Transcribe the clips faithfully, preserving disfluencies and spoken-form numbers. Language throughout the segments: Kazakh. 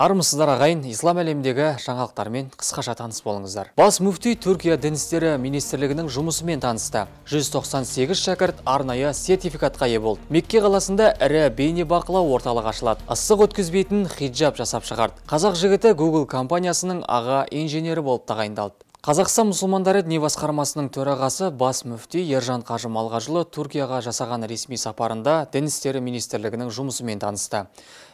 Армысыздар ағайын, ислам әлемдегі жаңалықтармен қысқаша таныс болыңыздар. Бас мүфти Түркия Дін істері министрлігінің жұмысымен танысты. жүз тоқсан сегіз шәкірт арнайы сертификатқа ие болды. Мекке қаласында ірі бейне бақылау орталығы ашылады. Ыстық өткізбейтін хиджаб жасап шығарды. Қазақ жігіті Google компаниясының аға инженері болып тағайындалды. Қазақстан мұсылмандары діни басқармасының төрағасы бас мүфти Ержан Қажымалға жылы Түркияға жасаған ресми сапарында Дін істері министрлігінің жұмысымен танысты.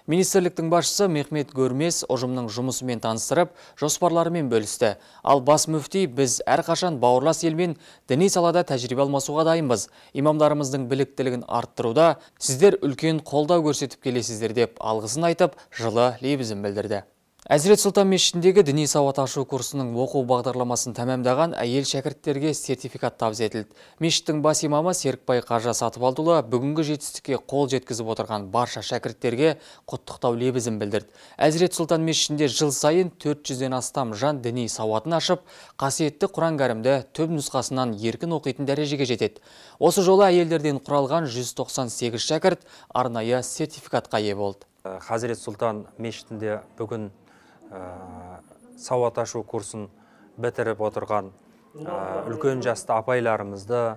Министрліктің басшысы Мехмет Гөрмес ұжымның жұмысымен таныстырып, жоспарларымен бөлісті. Ал бас мүфти біз әрқашан бауырлас елмен діни салада тәжірибе алмасуға дайынбыз. Имамдарымыздың біліктілігін арттыруда сіздер үлкен қолдау көрсетіп келесіздер деп алғысын айтып, жылы лебізін білдірді. Әзірет Сұлтан мешітіндегі діни сауат ашу курсының оқу бағдарламасын тәмамдаған әйел шәкірттерге сертификат табыс етілді. Мешіттің бас имамы Серікбай Қажы Сатыбалдыұлы бүгінгі жетістікке қол жеткізіп отырған барша шәкірттерге құттықтау лебізін білдірді. Әзірет Сұлтан мешітінде жыл сайын төрт жүзден астам жан діни сауатын ашып, қасиетті Құран-Кәрімді түп нұсқасынан еркін оқитын дәрежеге жетеді. Осы жолы әйелдерден құралған жүз тоқсан сегіз шәкірт арнайы сертификатқа ие болды. Әзірет Сұлтан мешітінде бүгін сауат ашу курсын бітіріп отырған үлкен жасты апайларымызды,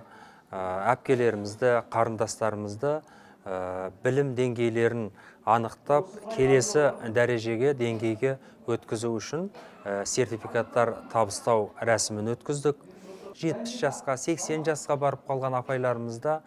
әпкелерімізді, қарындастарымызды білім деңгейлерін анықтап, келесі дәрежеге, деңгейге өткізу үшін сертификаттар табыстау рәсімін өткіздік. жетпіс жасқа, сексен жасқа барып қалған апайларымызда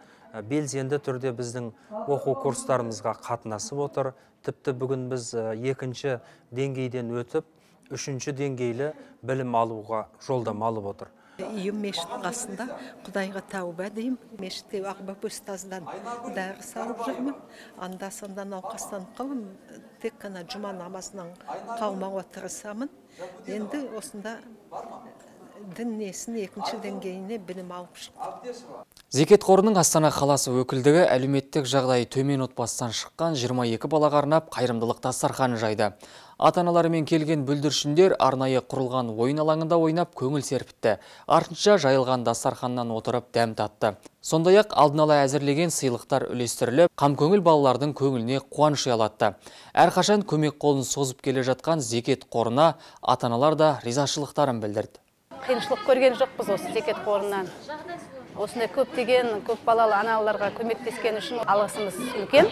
белсенді түрде біздің оқу курстарымызға қатынасып отыр. Тіпті бүгін біз екінші деңгейден өтіп, үшінші деңгейлі білім алуға жолдама алып отыр. Үйім мешіт қасында, Құдайға тәуба дейм, мешітте Ақбап ұстаздан дәріс алып жүрмін, анда-санда науқастанып қалым, тек қана жұма намазынан қалмауға тырысамын. Енді осында дін несін екінші деңгейіне білім алып шықты. Зекет қорының Астана қаласы өкілдігі әлеуметтік жағдайы төмен отбасынан шыққан жиырма екі балаға арнап қайырымдылық дастарханы жайды. Ата-аналарымен келген бүлдіршіндер арнайы құрылған ойын алаңында ойнап көңіл серпітті. Артынша жайылған дастарханнан отырып дәм татты. Сондай-ақ алдын ала әзірлеген сыйлықтар үлестіріліп, қамкөңіл балалардың көңіліне қуаныш ұялатты. Әрқашан көмек қолын созып келе жатқан Зекет қорына ата-аналар да ризашылықтарын білдірді. Қиыншылық көрген жоқпыз осы Зекет қорынан. Осындай көптеген, көп балалы аналарға көмектескен үшін алғысымыз үлкен.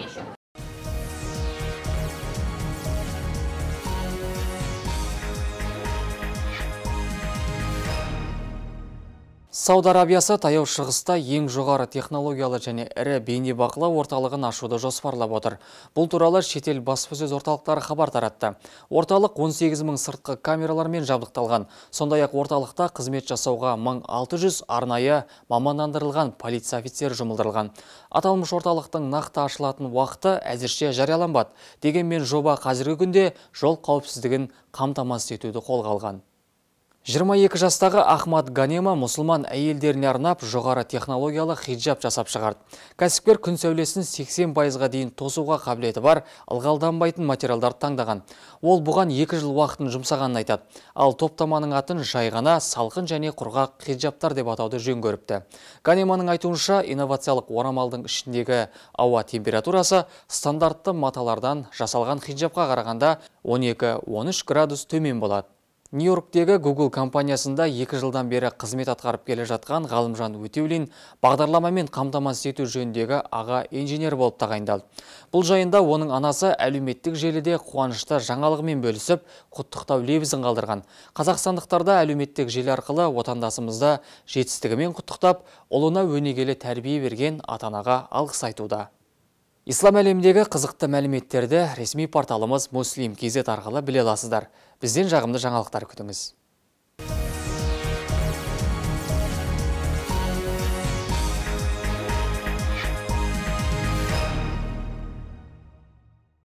Сауд Арабиясы Таяу Шығыста ең жоғары технологиялы және ірі бейне бақылау орталығын ашуды жоспарлап отыр. Бұл туралы шетел баспасөз орталықтары хабар таратты. Орталық он сегіз мың сыртқы камералармен жабдықталған. Сондай-ақ орталықта қызмет жасауға мың алты жүз арнайы мамандандырылған полиция офицері жұмылдырылған. Аталмыш орталықтың нақты ашылатын уақыты әзірше жарияланбады. Дегенмен жоба қазіргі күнде жол қауіпсіздігін қамтамасыз етуді қолға алған. жиырма екі жастағы Ахмад Ғанема мұсылман әйелдеріне арнап жоғары технологиялы хиджаб жасап шығарды. Кәсіпкер күн сәулесін сексен пайызға дейін тосуға қабілеті бар, ылғалданбайтын материалдарды таңдаған. Ол бұған екі жыл уақытын жұмсағанын айтады. Ал топтаманың атын жайғана, салқын және құрғақ хиджабтар деп атауды жөн көріпті. Ғанеманың айтуынша, инновациялық орамалдың ішіндегі ауа температурасы стандартты маталардан жасалған хиджабқа қарағанда он екі он үш градус төмен болады. Нью-Йорктегі Google компаниясында екі жылдан бері қызмет атқарып келе жатқан Ғалымжан Өтеулен бағдарламамен қамтамасыз ету жөніндегі аға инженер болып тағайындалды. Бұл жайында оның анасы әлеуметтік желіде қуанышты жаңалығымен бөлісіп, құттықтау лебізін қалдырған. Қазақстандықтарда әлеуметтік желі арқылы отандасымызды жетістігімен құттықтап, ұлына өнегелі тәрбие берген ата-анаға алғыс айтуда. Ислам әлемдегі қызықты мәліметтерді ресми порталымыз муслим кз арқылы біле аласыздар. Бізден жағымды жаңалықтар күтіңіз.